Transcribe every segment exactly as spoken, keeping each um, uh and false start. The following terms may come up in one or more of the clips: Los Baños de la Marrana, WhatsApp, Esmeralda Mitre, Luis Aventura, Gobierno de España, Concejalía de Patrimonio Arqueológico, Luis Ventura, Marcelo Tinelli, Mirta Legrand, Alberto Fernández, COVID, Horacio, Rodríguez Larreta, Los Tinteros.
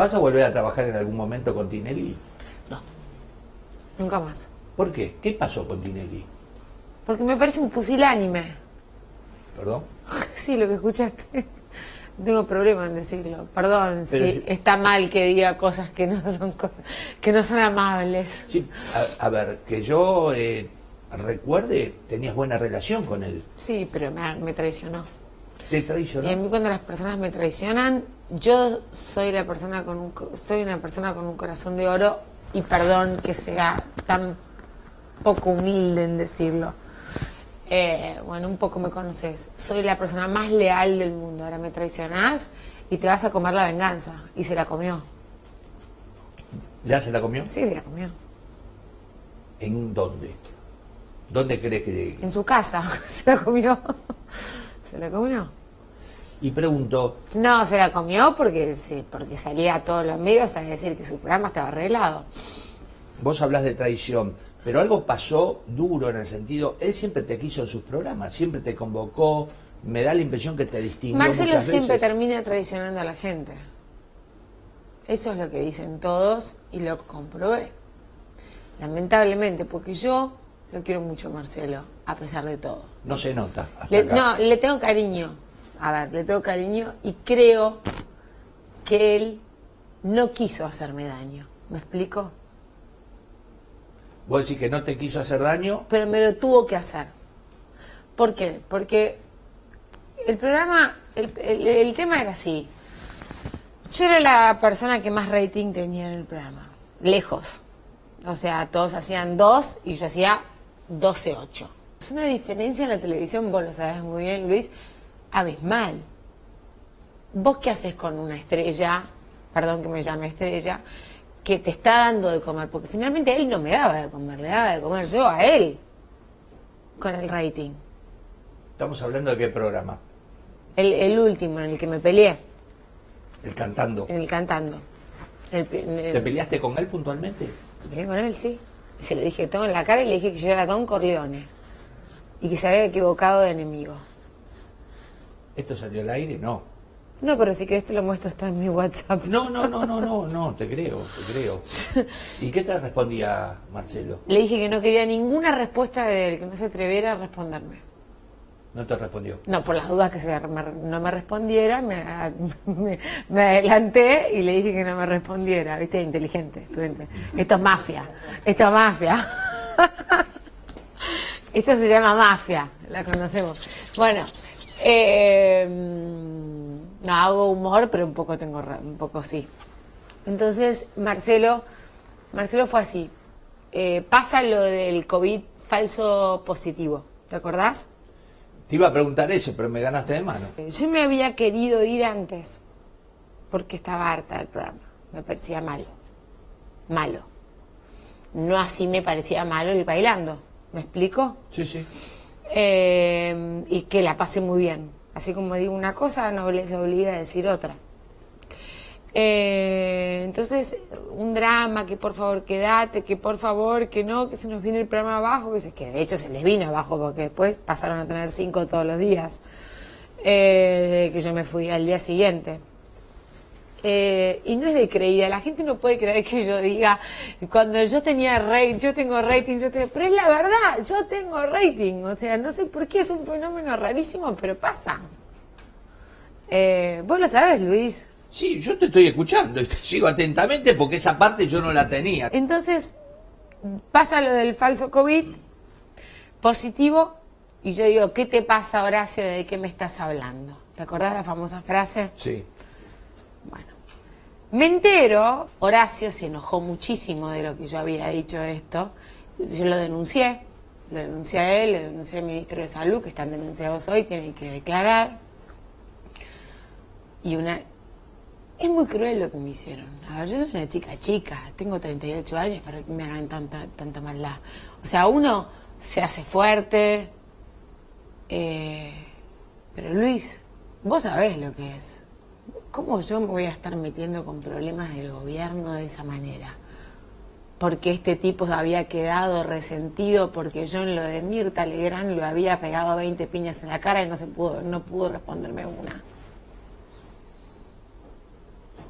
¿Vas a volver a trabajar en algún momento con Tinelli? No, nunca más. ¿Por qué? ¿Qué pasó con Tinelli? Porque me parece un pusilánime. ¿Perdón? Sí, lo que escuchaste. Tengo problema en decirlo. Perdón, pero si está mal que diga cosas que no son que no son amables. Sí, a, a ver, que yo eh, recuerde, tenías buena relación con él. Sí, pero me, me traicionó. ¿Te traicionó? Y a mí cuando las personas me traicionan, yo soy la persona con un, soy una persona con un corazón de oro, y perdón que sea tan poco humilde en decirlo. Eh, bueno, un poco me conoces. Soy la persona más leal del mundo. Ahora me traicionás y te vas a comer la venganza. Y se la comió. ¿Ya se la comió? Sí, se la comió. ¿En dónde? ¿Dónde crees que...? En su casa. Se la comió. Se la comió. Y pregunto... No, se la comió porque, sí, porque salía a todos los medios a decir que su programa estaba arreglado. Vos hablás de traición... Pero algo pasó duro en el sentido, él siempre te quiso en sus programas, siempre te convocó, me da la impresión que te distinguió. Marcelo siempre termina traicionando a la gente. Eso es lo que dicen todos y lo comprobé. Lamentablemente, porque yo lo quiero mucho a Marcelo, a pesar de todo. No se nota. Le, no, le tengo cariño. A ver, le tengo cariño y creo que él no quiso hacerme daño. ¿Me explico? Vos decís que no te quiso hacer daño. Pero me lo tuvo que hacer. ¿Por qué? Porque el programa, el, el, el tema era así. Yo era la persona que más rating tenía en el programa. Lejos. O sea, todos hacían dos y yo hacía doce ocho. Es una diferencia en la televisión, vos lo sabés muy bien, Luis, abismal. ¿Vos qué haces con una estrella? Perdón que me llame estrella. Que te está dando de comer, porque finalmente él no me daba de comer, le daba de comer yo a él, con el rating. ¿Estamos hablando de qué programa? El, el último, en el que me peleé. El Cantando. En el Cantando. El, el, ¿Te peleaste con él puntualmente? Me peleé con él, sí. Se lo dije todo en la cara y le dije que yo era Don Corleone y que se había equivocado de enemigo. ¿Esto salió al aire? No. No, pero si querés te lo muestro, está en mi WhatsApp. No, no, no, no, no, no, te creo, te creo. ¿Y qué te respondía Marcelo? Le dije que no quería ninguna respuesta de él, que no se atreviera a responderme. ¿No te respondió? No, por las dudas que se me, no me respondiera, me, me, me adelanté y le dije que no me respondiera. Viste, inteligente, estudiante. Esto es mafia, esto es mafia. Esto se llama mafia, la conocemos. Bueno, eh... no, hago humor, pero un poco tengo, un poco sí. Entonces, Marcelo, Marcelo fue así. Eh, pasa lo del COVID falso positivo, ¿te acordás? Te iba a preguntar eso, pero me ganaste de mano. Yo me había querido ir antes, porque estaba harta del programa. Me parecía malo, malo. No así me parecía malo el Bailando, ¿me explico? Sí, sí. Eh, y que la pasé muy bien. Así como digo una cosa, no les obliga a decir otra. Eh, entonces, un drama, que por favor quédate, que por favor que no, que se nos viene el programa abajo, que, se, que de hecho se les vino abajo porque después pasaron a tener cinco todos los días, eh, que yo me fui al día siguiente. Eh, y no es de creída, la gente no puede creer que yo diga, cuando yo tenía rating, yo tengo rating, yo tengo... pero es la verdad, yo tengo rating, o sea, no sé por qué, es un fenómeno rarísimo, pero pasa. Eh, vos lo sabés, Luis. Sí, yo te estoy escuchando y te sigo atentamente porque esa parte yo no la tenía. Entonces, pasa lo del falso COVID, positivo, y yo digo, ¿qué te pasa, Horacio, de qué me estás hablando? ¿Te acordás la famosa frase? Sí. Bueno, me entero, Horacio se enojó muchísimo de lo que yo había dicho esto, yo lo denuncié, lo denuncié a él, lo denuncié al Ministro de Salud, que están denunciados hoy, tienen que declarar, y una... es muy cruel lo que me hicieron, a ver, yo soy una chica chica, tengo treinta y ocho años para que me hagan tanta, tanta maldad, o sea, uno se hace fuerte, eh... pero Luis, vos sabés lo que es. ¿Cómo yo me voy a estar metiendo con problemas del gobierno de esa manera? Porque este tipo había quedado resentido porque yo en lo de Mirta Legrand lo había pegado veinte piñas en la cara y no se pudo, no pudo responderme una.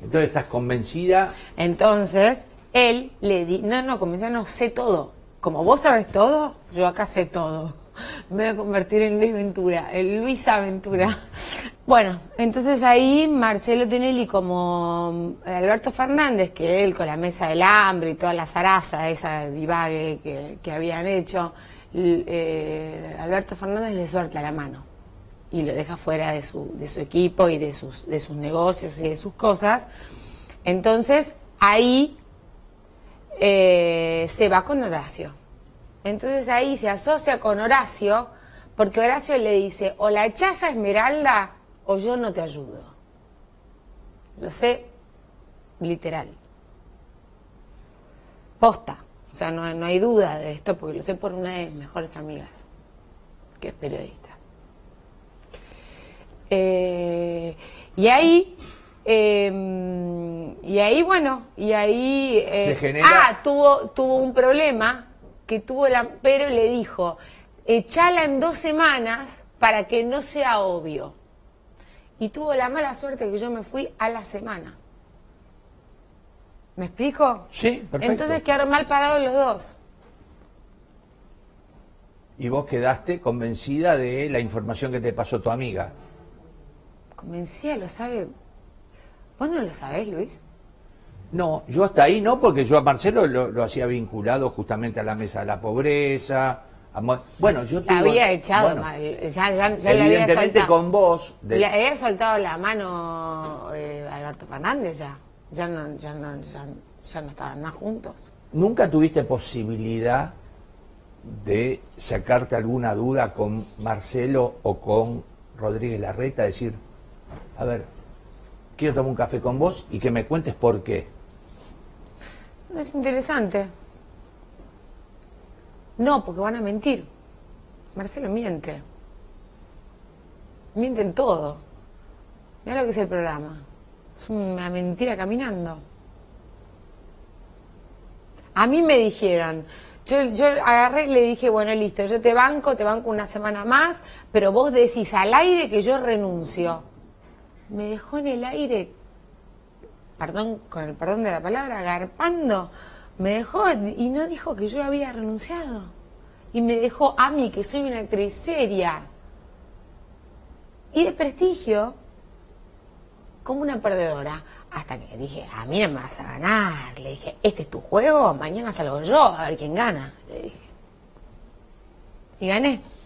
Entonces, ¿estás convencida? Entonces, él le di... No, no, convencida no, sé todo. Como vos sabés todo, yo acá sé todo. Me voy a convertir en Luis Ventura, en Luis Aventura. Bueno, entonces ahí Marcelo Tinelli como Alberto Fernández, que él con la mesa del hambre y toda la zaraza, esa divague que, que habían hecho, eh, Alberto Fernández le suelta la mano y lo deja fuera de su, de su equipo y de sus, de sus negocios y de sus cosas. Entonces ahí eh, se va con Horacio. Entonces ahí se asocia con Horacio, porque Horacio le dice, o la echás a Esmeralda o yo no te ayudo. Lo sé, literal. Posta. O sea, no, no hay duda de esto, porque lo sé por una de mis mejores amigas, que es periodista. Eh, y ahí... Eh, y ahí, bueno, y ahí... Eh, se genera... Ah, tuvo, tuvo un problema... que tuvo la, pero le dijo, echala en dos semanas para que no sea obvio. Y tuvo la mala suerte que yo me fui a la semana. ¿Me explico? Sí, perfecto. Entonces quedaron mal parados los dos. Y vos quedaste convencida de la información que te pasó tu amiga. Convencida, lo sabe. ¿Vos no lo sabés, Luis? No, yo hasta ahí no, porque yo a Marcelo lo, lo hacía vinculado justamente a la mesa de la pobreza. A, bueno, yo la tuve, había echado, bueno, mal, ya, ya, ya evidentemente la había con vos. De... Le había soltado la mano eh, a Alberto Fernández ya. Ya no, ya, no, ya, ya no estaban más juntos. ¿Nunca tuviste posibilidad de sacarte alguna duda con Marcelo o con Rodríguez Larreta? Decir, a ver, quiero tomar un café con vos y que me cuentes por qué. No es interesante. No, porque van a mentir. Marcelo miente. Miente en todo. Mirá lo que es el programa. Es una mentira caminando. A mí me dijeron... Yo, yo agarré y le dije, bueno, listo, yo te banco, te banco una semana más, pero vos decís al aire que yo renuncio. Me dejó en el aire, perdón, con el perdón de la palabra, garpando. Me dejó y no dijo que yo había renunciado. Y me dejó a mí, que soy una actriz seria y de prestigio, como una perdedora. Hasta que dije, a mí no me vas a ganar. Le dije, este es tu juego, mañana salgo yo, a ver quién gana. Le dije. Y gané.